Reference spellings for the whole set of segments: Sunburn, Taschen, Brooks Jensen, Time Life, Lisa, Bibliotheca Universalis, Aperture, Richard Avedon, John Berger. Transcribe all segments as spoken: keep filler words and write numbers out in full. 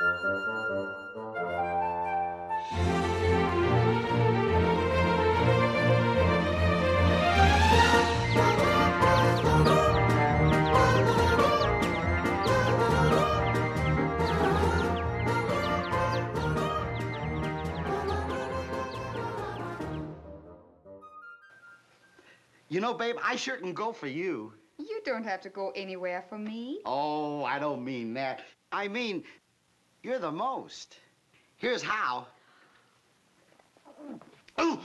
You know, babe, I sure can go for you. You don't have to go anywhere for me. Oh, I don't mean that. I mean, you're the most. Here's how. Ooh.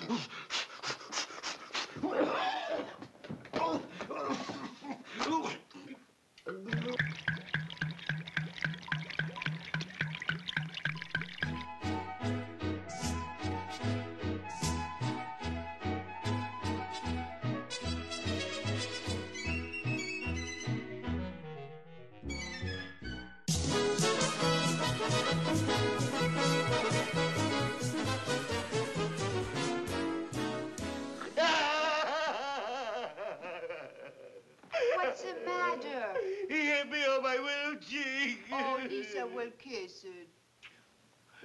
Oh, Lisa will kiss it.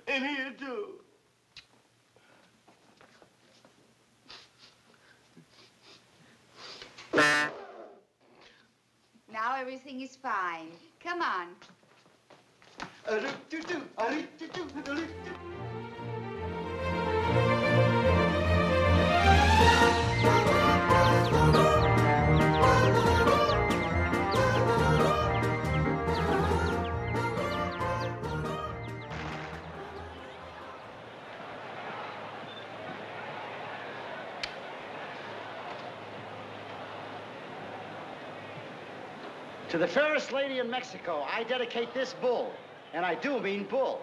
And here too. Now everything is fine. Come on. To the fairest lady in Mexico, I dedicate this bull, and I do mean bull.